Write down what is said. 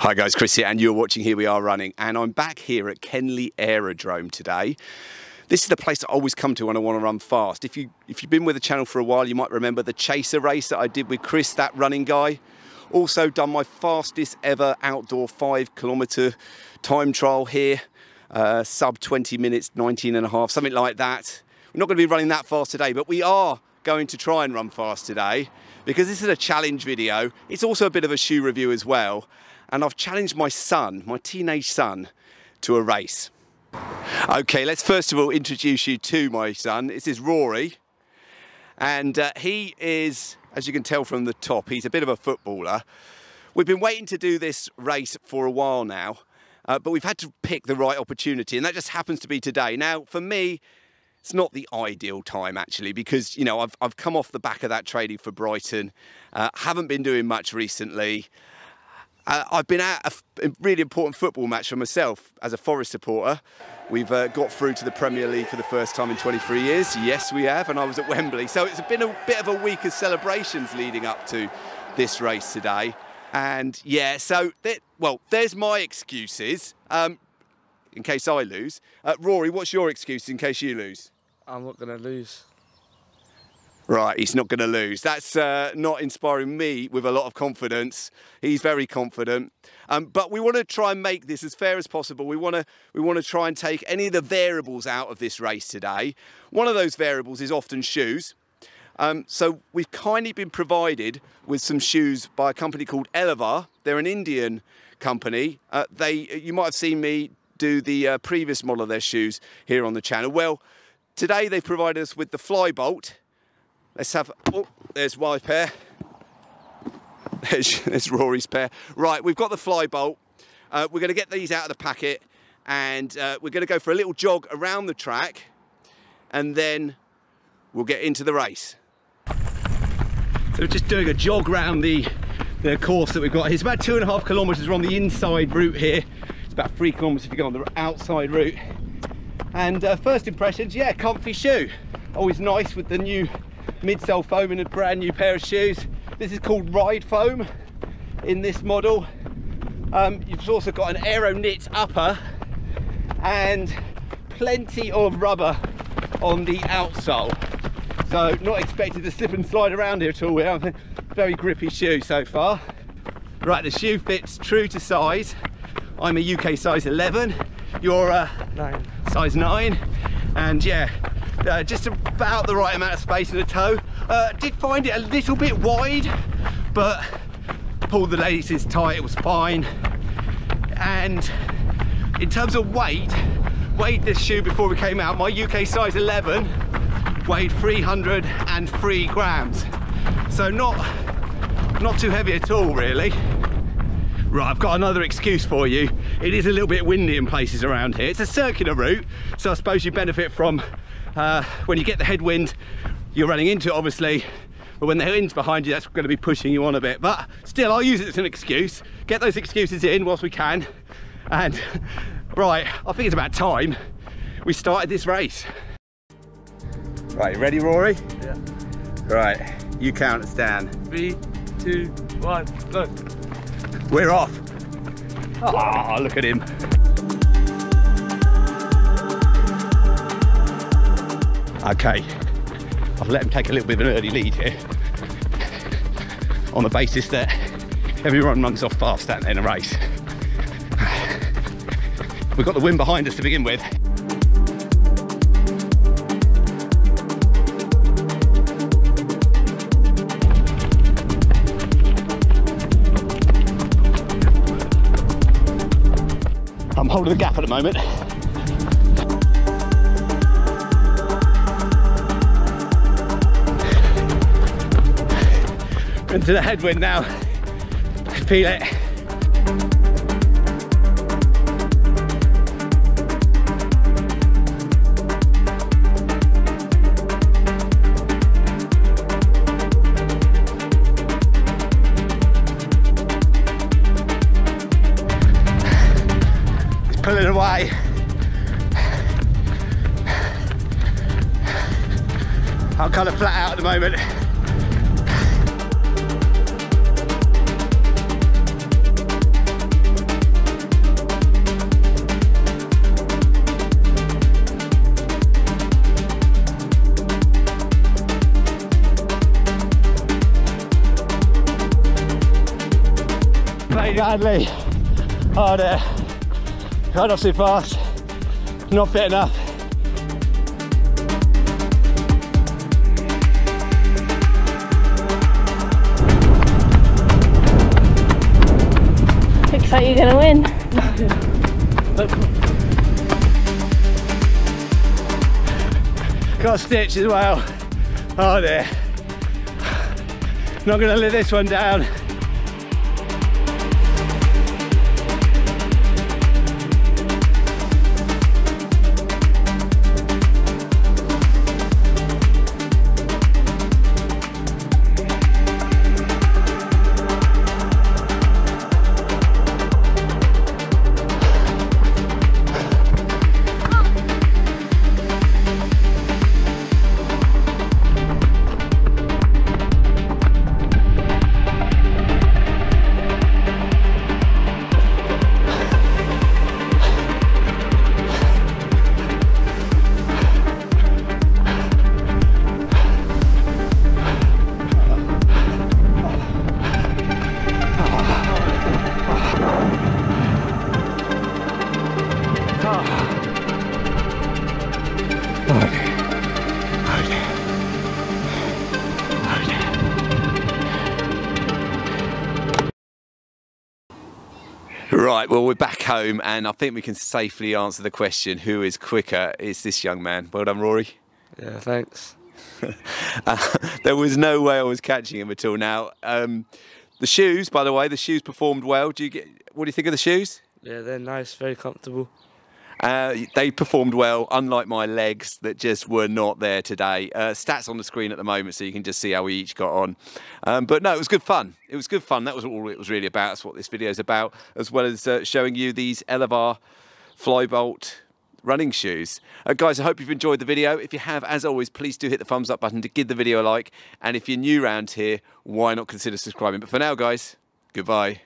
Hi guys, Chris here, and you're watching Here We Are Running, and I'm back here at Kenley Aerodrome today. This is the place I always come to when I want to run fast. If you've been with the channel for a while, you might remember the Chaser race that I did with Chris, that running guy. Also done my fastest ever outdoor 5 kilometre time trial here, sub 20 minutes, 19 and a half, something like that. We're not going to be running that fast today, but we are going to try and run fast today because this is a challenge video. It's also a bit of a shoe review as well. And I've challenged my son, my teenage son, to a race. Okay, let's first of all introduce you to my son. This is Rory, and he is, as you can tell from the top, he's a bit of a footballer. We've been waiting to do this race for a while now, but we've had to pick the right opportunity, and that just happens to be today. Now, for me, it's not the ideal time, actually, because, you know, I've come off the back of that training for Brighton, haven't been doing much recently. I've been at a really important football match for myself as a Forest supporter. We've got through to the Premier League for the first time in 23 years. Yes, we have, and I was at Wembley. So it's been a bit of a week of celebrations leading up to this race today. And, yeah, so, there's my excuses, in case I lose. Rory, what's your excuse in case you lose? I'm not going to lose. Right, he's not going to lose. That's not inspiring me with a lot of confidence. He's very confident. But we want to try and make this as fair as possible. We want to try and take any of the variables out of this race today. One of those variables is often shoes. So we've kindly been provided with some shoes by a company called Elevar. They're an Indian company. You might have seen me do the previous model of their shoes here on the channel. Well, today they've provided us with the Flybolt. Let's have, oh, there's my pair. There's Rory's pair. Right, we've got the Flybolt. We're going to get these out of the packet, and we're going to go for a little jog around the track, and then we'll get into the race. So we're just doing a jog around the course that we've got. It's about 2.5 kilometres. We're on the inside route here. It's about 3 kilometres if you go on the outside route. And first impressions, yeah, comfy shoe. Always nice with the new midsole foam in a brand new pair of shoes. This is called Ride Foam in this model. You've also got an Aero Knit upper and plenty of rubber on the outsole. So not expected to slip and slide around here at all. We have a very grippy shoe so far. Right, the shoe fits true to size. I'm a UK size 11. You're a size 9. And yeah, just about the right amount of space in the toe. Did find it a little bit wide, but pulled the laces tight, it was fine. And in terms of weight, weighed this shoe before we came out. My UK size 11 weighed 303 grams. So not too heavy at all, really. Right, I've got another excuse for you. It is a little bit windy in places around here. It's a circular route, so I suppose you benefit from when you get the headwind, you're running into it obviously, but when the wind's behind you, that's going to be pushing you on a bit. But still, I'll use it as an excuse. Get those excuses in whilst we can. And right, I think it's about time we started this race. Right, you ready, Rory? Yeah. Right, you count us down. 3, 2, 1, go. We're off. Ah, oh, look at him. Okay, I've let him take a little bit of an early lead here on the basis that everyone runs off fast out there in a race. We've got the wind behind us to begin with. I'm holding the gap at the moment. Into the headwind now, feel it. It's pulling away. I'm kind of flat out at the moment. badly. Oh dear. Ran off too fast. Not fit enough. Looks like you're gonna win. Got a stitch as well. Oh dear. Not gonna let this one down. Right, well, we're back home and I think we can safely answer the question, who is quicker? It's this young man. Well done, Rory. Yeah, thanks. There was no way I was catching him at all now. The shoes, by the way, the shoes performed well. What do you think of the shoes? Yeah, they're nice, very comfortable. They performed well, unlike my legs that just were not there today. Stats on the screen at the moment, so you can just see how we each got on. But no, it was good fun. It was good fun. That was all it was really about. That's what this video is about, as well as showing you these Elevar Flybolt running shoes. Guys, I hope you've enjoyed the video. If you have, as always, please do hit the thumbs up button to give the video a like. And if you're new around here, why not consider subscribing? But for now, guys, goodbye.